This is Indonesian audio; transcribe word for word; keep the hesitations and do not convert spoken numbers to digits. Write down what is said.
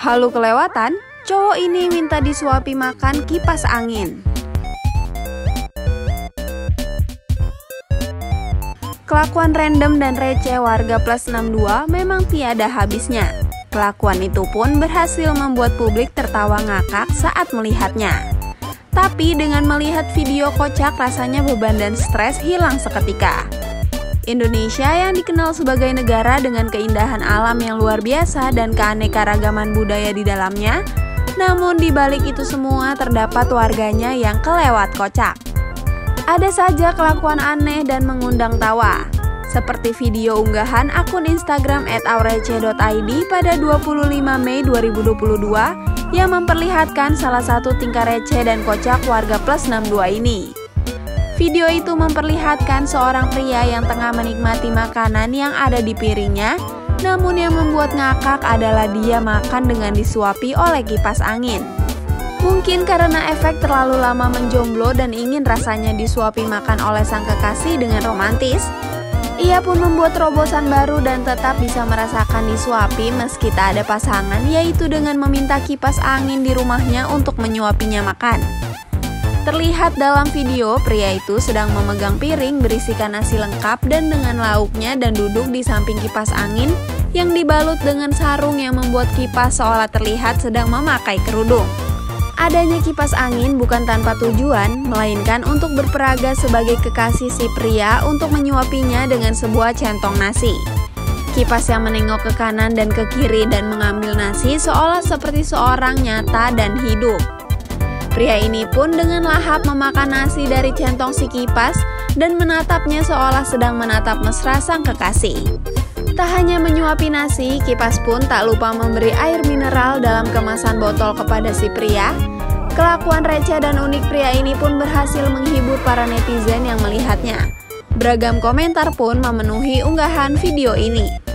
Halu kelewatan, cowok ini minta disuapi makan kipas angin. Kelakuan random dan receh warga plus enam puluh dua memang tiada habisnya. Kelakuan itu pun berhasil membuat publik tertawa ngakak saat melihatnya. Tapi dengan melihat video kocak, rasanya beban dan stres hilang seketika. Indonesia yang dikenal sebagai negara dengan keindahan alam yang luar biasa dan keanekaragaman budaya di dalamnya, namun di balik itu semua terdapat warganya yang kelewat kocak. Ada saja kelakuan aneh dan mengundang tawa, seperti video unggahan akun Instagram et aurece titik i d pada dua puluh lima Mei dua ribu dua puluh dua yang memperlihatkan salah satu tingkah receh dan kocak warga plus enam puluh dua ini. Video itu memperlihatkan seorang pria yang tengah menikmati makanan yang ada di piringnya, namun yang membuat ngakak adalah dia makan dengan disuapi oleh kipas angin. Mungkin karena efek terlalu lama menjomblo dan ingin rasanya disuapi makan oleh sang kekasih dengan romantis, ia pun membuat terobosan baru dan tetap bisa merasakan disuapi meski tak ada pasangan, yaitu dengan meminta kipas angin di rumahnya untuk menyuapinya makan. Terlihat dalam video, pria itu sedang memegang piring berisikan nasi lengkap dan dengan lauknya dan duduk di samping kipas angin yang dibalut dengan sarung yang membuat kipas seolah terlihat sedang memakai kerudung. Adanya kipas angin bukan tanpa tujuan, melainkan untuk berperaga sebagai kekasih si pria untuk menyuapinya dengan sebuah centong nasi. Kipas yang menengok ke kanan dan ke kiri dan mengambil nasi seolah seperti seorang nyata dan hidup. Pria ini pun dengan lahap memakan nasi dari centong si kipas dan menatapnya seolah sedang menatap mesra sang kekasih. Tak hanya menyuapi nasi, kipas pun tak lupa memberi air mineral dalam kemasan botol kepada si pria. Kelakuan receh dan unik pria ini pun berhasil menghibur para netizen yang melihatnya. Beragam komentar pun memenuhi unggahan video ini.